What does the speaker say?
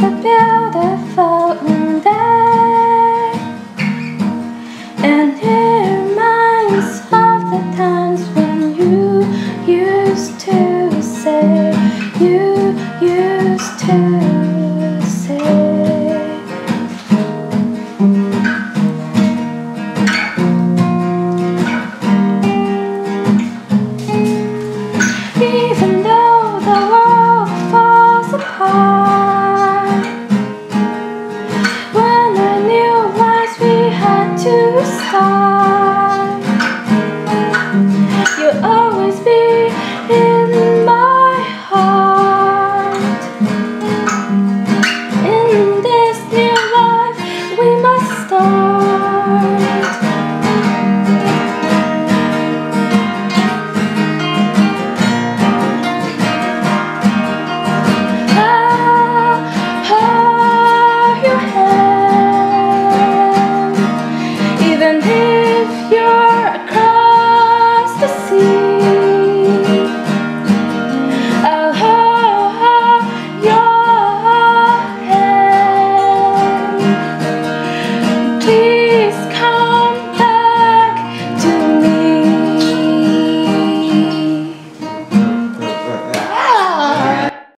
so beautiful.